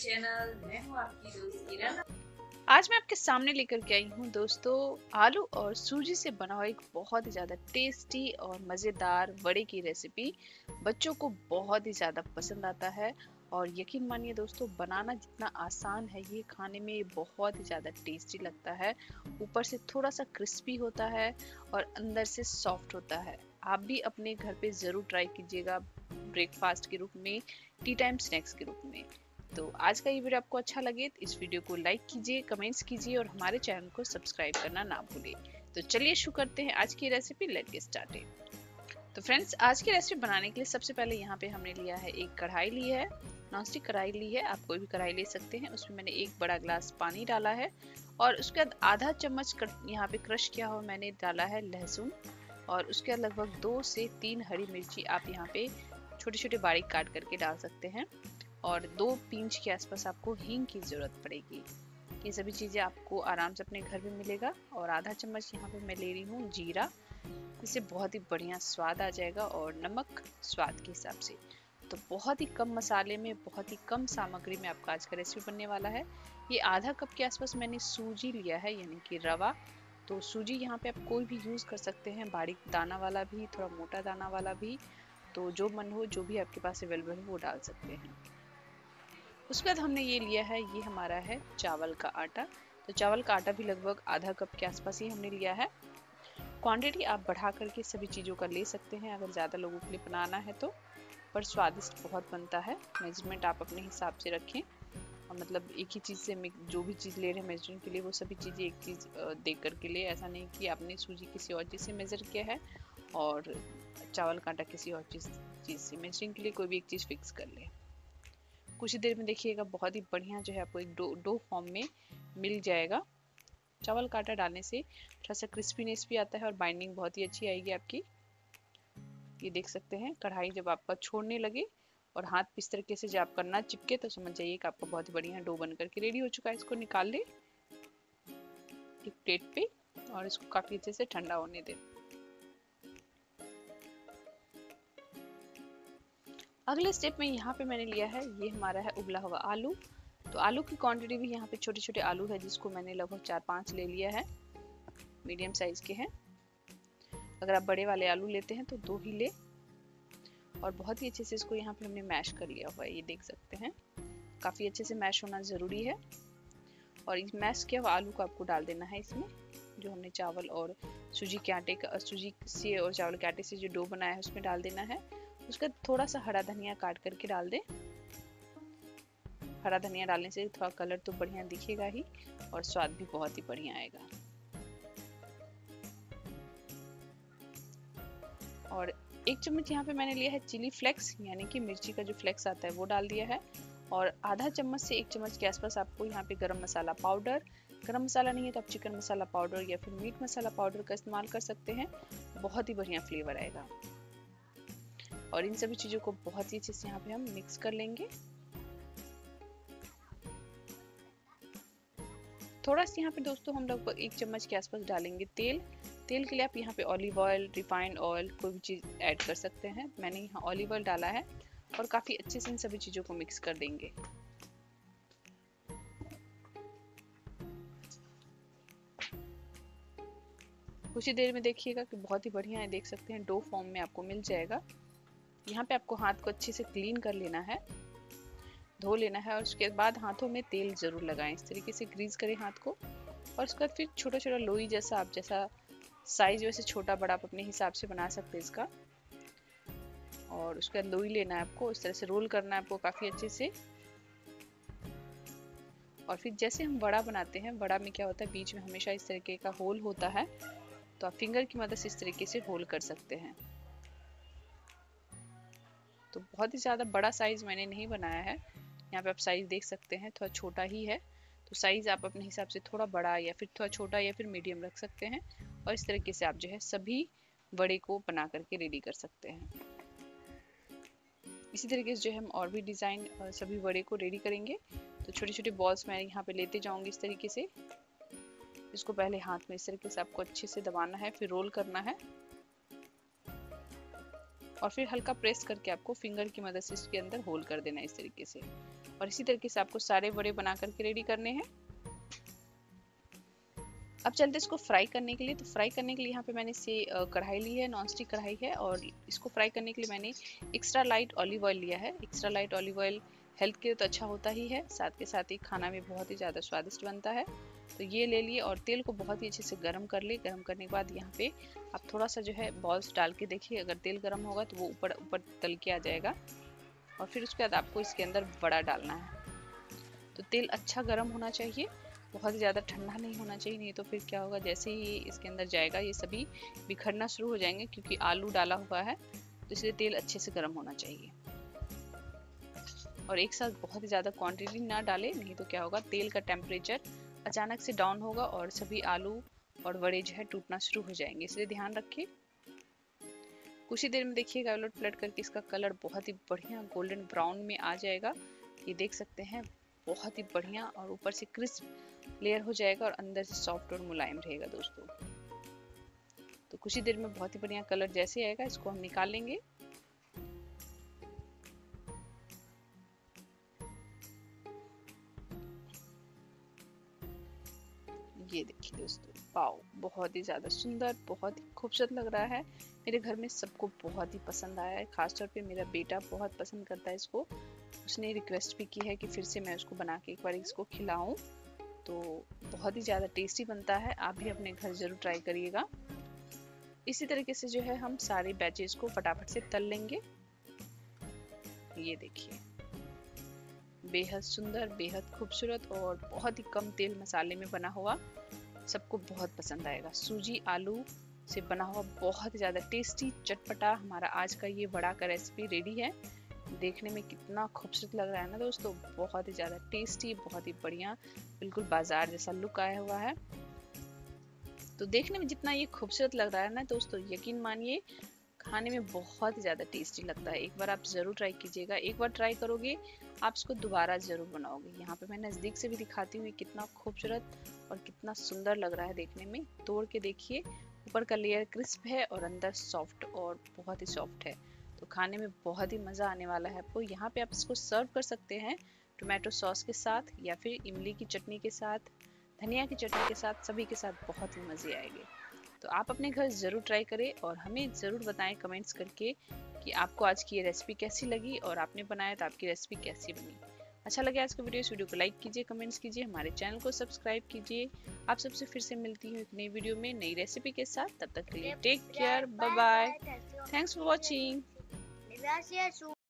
Channel, मैं हूं आपकी दोस्त किरण। आज मैं आपके सामने लेकर के आई हूं दोस्तों आलू और सूजी से बना हुआ एक बहुत ही ज़्यादा टेस्टी और मज़ेदार वड़े की रेसिपी। बच्चों को बहुत ही ज़्यादा पसंद आता है और यकीन मानिए दोस्तों, बनाना जितना आसान है ये खाने में ये बहुत ही ज़्यादा टेस्टी लगता है। ऊपर से थोड़ा सा क्रिस्पी होता है और अंदर से सॉफ्ट होता है। आप भी अपने घर पे ज़रूर ट्राई कीजिएगा ब्रेकफास्ट के रूप में, टी टाइम स्नैक्स के रूप में। तो आज का ये वीडियो आपको अच्छा लगे तो इस वीडियो को लाइक कीजिए, कमेंट्स कीजिए और हमारे चैनल को सब्सक्राइब करना ना भूलें। तो चलिए शुरू करते हैं आज की रेसिपी, लेट्स गेट स्टार्टेड। तो फ्रेंड्स, आज की रेसिपी बनाने के लिए सबसे पहले यहाँ पे हमने लिया है एक कढ़ाई ली है, नॉनस्टिक कढ़ाई ली है, आप कोई भी कढ़ाई ले सकते हैं। उसमें मैंने एक बड़ा ग्लास पानी डाला है और उसके बाद आधा चम्मच यहाँ पे क्रश किया हुआ मैंने डाला है लहसुन और उसके बाद लगभग 2 से 3 हरी मिर्ची आप यहाँ पे छोटे छोटे बारीक काट करके डाल सकते हैं और 2 पिंच के आसपास आपको हींग की ज़रूरत पड़ेगी। ये सभी चीज़ें आपको आराम से अपने घर में मिलेगा। और आधा चम्मच यहाँ पे मैं ले रही हूँ जीरा, इससे बहुत ही बढ़िया स्वाद आ जाएगा, और नमक स्वाद के हिसाब से। तो बहुत ही कम मसाले में, बहुत ही कम सामग्री में आपका आज का रेसिपी बनने वाला है। ये आधा कप के आसपास मैंने सूजी लिया है यानी कि रवा। तो सूजी यहाँ पे आप कोई भी यूज़ कर सकते हैं, बारीक दाना वाला भी, थोड़ा मोटा दाना वाला भी, तो जो मन हो, जो भी आपके पास अवेलेबल हो वो डाल सकते हैं। उसके बाद हमने ये लिया है, ये हमारा है चावल का आटा। तो चावल का आटा भी लगभग आधा कप के आसपास ही हमने लिया है। क्वांटिटी आप बढ़ा करके सभी चीज़ों का ले सकते हैं अगर ज़्यादा लोगों के लिए बनाना है तो, पर स्वादिष्ट बहुत बनता है। मेजरमेंट आप अपने हिसाब से रखें, मतलब एक ही चीज़ से जो भी चीज़ ले रहे हैं मेजरिंग के लिए वो सभी चीज़ें एक चीज़ देख कर के लिए। ऐसा नहीं कि आपने सूजी किसी और चीज़ से मेज़र किया है और चावल का आटा किसी और चीज़ से। मेजरिंग के लिए कोई भी एक चीज़ फिक्स कर ले। कुछ ही देर में देखिएगा बहुत ही बढ़िया जो है आपको एक डो फॉर्म में मिल जाएगा। चावल का आटा डालने से थोड़ा सा क्रिस्पीनेस भी आता है और बाइंडिंग बहुत ही अच्छी आएगी आपकी। ये देख सकते हैं कढ़ाई जब आपका छोड़ने लगे और हाथ इस तरीके से जब आपका ना चिपके तो समझ जाइए कि आपका बहुत ही बढ़िया डो बन करके रेडी हो चुका है। इसको निकाल ले एक प्लेट पे और इसको काफी अच्छे से ठंडा होने दें। अगले स्टेप में यहाँ पे मैंने लिया है, ये हमारा है उबला हुआ आलू। तो आलू की क्वांटिटी भी यहाँ पे छोटे छोटे आलू है जिसको मैंने लगभग 4-5 ले लिया है, मीडियम साइज के हैं। अगर आप बड़े वाले आलू लेते हैं तो 2 ही ले। और बहुत ही अच्छे से इसको यहाँ पे हमने मैश कर लिया हुआ है, ये देख सकते हैं काफ़ी अच्छे से मैश होना ज़रूरी है। और इस मैश किया हुआ आलू को आपको डाल देना है इसमें, जो हमने चावल और सूजी के आटे का, सूजी से और चावल के आटे से जो डो बनाया है उसमें डाल देना है। उसका थोड़ा सा हरा धनिया काट करके डाल दें। हरा धनिया डालने से थोड़ा कलर तो बढ़िया दिखेगा ही और स्वाद भी बहुत ही बढ़िया आएगा। और 1 चम्मच यहाँ पे मैंने लिया है चिली फ्लेक्स यानी कि मिर्ची का जो फ्लेक्स आता है वो डाल दिया है। और आधा चम्मच से 1 चम्मच के आसपास आपको यहाँ पे गरम मसाला पाउडर, गरम मसाला नहीं है तो आप चिकन मसाला पाउडर या फिर मीट मसाला पाउडर का इस्तेमाल कर सकते हैं, बहुत ही बढ़िया फ्लेवर आएगा। और इन सभी चीज़ों को बहुत ही अच्छे से यहाँ पे हम मिक्स कर लेंगे। थोड़ा सा यहाँ पे दोस्तों हम लगभग 1 चम्मच के आसपास डालेंगे तेल। तेल के लिए आप यहाँ पे ऑलिव ऑयल, रिफाइंड ऑयल, कोई भी चीज़ ऐड कर सकते हैं। मैंने यहाँ ऑलिव ऑयल डाला है और काफ़ी अच्छे से इन सभी चीज़ों को मिक्स कर देंगे। कुछ ही देर में देखिएगा कि बहुत ही बढ़िया है, देख सकते हैं डो फॉर्म में आपको मिल जाएगा। यहाँ पे आपको हाथ को अच्छे से क्लीन कर लेना है, धो लेना है और उसके बाद हाथों में तेल ज़रूर लगाएं। इस तरीके से ग्रीस करें हाथ को और उसके बाद फिर छोटा छोटा लोई जैसा, आप जैसा साइज वैसे छोटा बड़ा आप अपने हिसाब से बना सकते हैं इसका। और उसके बाद लोई लेना है आपको, इस तरह से रोल करना है आपको काफ़ी अच्छे से। और फिर जैसे हम वड़ा बनाते हैं, वड़ा में क्या होता है बीच में हमेशा इस तरीके का होल होता है, तो आप फिंगर की मदद से इस तरीके से होल कर सकते हैं। तो बहुत ही ज़्यादा बड़ा साइज़ मैंने नहीं बनाया है, यहाँ पे आप साइज़ देख सकते हैं थोड़ा छोटा ही है। तो साइज़ आप अपने हिसाब से थोड़ा बड़ा या फिर थोड़ा छोटा या फिर मीडियम रख सकते हैं। और इस तरीके से आप जो है सभी वड़े को बना करके रेडी कर सकते हैं। इसी तरीके से जो है हम और भी डिज़ाइन सभी वड़े को रेडी करेंगे। तो छोटे छोटे बॉल्स मैं यहाँ पर लेते जाऊँगी इस तरीके से। इसको पहले हाथ में इस तरीके से आपको अच्छे से दबाना है, फिर रोल करना है और फिर हल्का प्रेस करके आपको फिंगर की मदद से इसके अंदर होल कर देना है इस तरीके से। और इसी तरीके से आपको सारे बड़े बना करके रेडी करने हैं। अब चलते हैं इसको फ्राई करने के लिए। तो फ्राई करने के लिए यहाँ पे मैंने इसे कढ़ाई ली है, नॉनस्टिक कढ़ाई है, और इसको फ्राई करने के लिए मैंने एक्स्ट्रा लाइट ऑलिव ऑयल लिया है। Extra light olive oil health के लिए तो अच्छा होता ही है, साथ के साथ ही खाना में बहुत ही ज़्यादा स्वादिष्ट बनता है। तो ये ले लिए और तेल को बहुत ही अच्छे से गर्म कर लिए। गर्म करने के बाद यहाँ पे आप थोड़ा सा जो है बॉल्स डाल के देखिए, अगर तेल गर्म होगा तो वो ऊपर ऊपर तल के आ जाएगा। और फिर उसके बाद आपको इसके अंदर बड़ा डालना है। तो तेल अच्छा गर्म होना चाहिए, बहुत ही ज़्यादा ठंडा नहीं होना चाहिए, नहीं तो फिर क्या होगा जैसे ही इसके अंदर जाएगा ये सभी बिखरना शुरू हो जाएंगे क्योंकि आलू डाला हुआ है। तो इसलिए तेल अच्छे से गर्म होना चाहिए और एक साथ बहुत ही ज़्यादा क्वांटिटी ना डालें, नहीं तो क्या होगा तेल का टेम्परेचर अचानक से डाउन होगा और सभी आलू और बड़े जो है टूटना शुरू हो जाएंगे। इसलिए ध्यान रखिए। कुछ ही देर में देखिएगा उलट पलट करके इसका कलर बहुत ही बढ़िया गोल्डन ब्राउन में आ जाएगा। ये देख सकते हैं बहुत ही बढ़िया, और ऊपर से क्रिस्प लेयर हो जाएगा और अंदर से सॉफ्ट और मुलायम रहेगा दोस्तों। तो कुछ ही देर में बहुत ही बढ़िया कलर जैसे आएगा इसको हम निकाल लेंगे। ये देखिए दोस्तों, पाव बहुत ही ज़्यादा सुंदर, बहुत ही खूबसूरत लग रहा है। मेरे घर में सबको बहुत ही पसंद आया है, खासतौर पे मेरा बेटा बहुत पसंद करता है इसको। उसने रिक्वेस्ट भी की है कि फिर से मैं उसको बना के एक बार इसको खिलाऊं। तो बहुत ही ज़्यादा टेस्टी बनता है, आप भी अपने घर ज़रूर ट्राई करिएगा। इसी तरीके से जो है हम सारे बैचेस को फटाफट से तल लेंगे। ये देखिए बेहद सुंदर, बेहद खूबसूरत और बहुत ही कम तेल मसाले में बना हुआ, सबको बहुत पसंद आएगा। सूजी आलू से बना हुआ बहुत ही ज़्यादा टेस्टी चटपटा हमारा आज का ये बड़ा का रेसिपी रेडी है। देखने में कितना खूबसूरत लग रहा है ना दोस्तों, बहुत ही ज़्यादा टेस्टी, बहुत ही बढ़िया, बिल्कुल बाजार जैसा लुक आया हुआ है। तो देखने में जितना ये खूबसूरत लग रहा है ना दोस्तों, यकीन मानिए खाने में बहुत ही ज़्यादा टेस्टी लगता है। एक बार आप ज़रूर ट्राई कीजिएगा, एक बार ट्राई करोगे आप इसको दोबारा ज़रूर बनाओगे। यहाँ पे मैं नज़दीक से भी दिखाती हूँ कितना खूबसूरत और कितना सुंदर लग रहा है देखने में। तोड़ के देखिए, ऊपर का लेयर क्रिस्प है और अंदर सॉफ्ट और बहुत ही सॉफ्ट है। तो खाने में बहुत ही मज़ा आने वाला है आपको। यहाँ पे आप इसको सर्व कर सकते हैं टोमेटो सॉस के साथ या फिर इमली की चटनी के साथ, धनिया की चटनी के साथ, सभी के साथ बहुत ही मज़े आएंगे। तो आप अपने घर ज़रूर ट्राई करें और हमें ज़रूर बताएं कमेंट्स करके कि आपको आज की ये रेसिपी कैसी लगी और आपने बनाया तो आपकी रेसिपी कैसी बनी। अच्छा लगे आज का वीडियो, इस वीडियो को लाइक कीजिए, कमेंट्स कीजिए, हमारे चैनल को सब्सक्राइब कीजिए। आप सबसे फिर से मिलती हूँ एक नई वीडियो में नई रेसिपी के साथ। तब तक के लिए take care, bye bye, thanks for watching.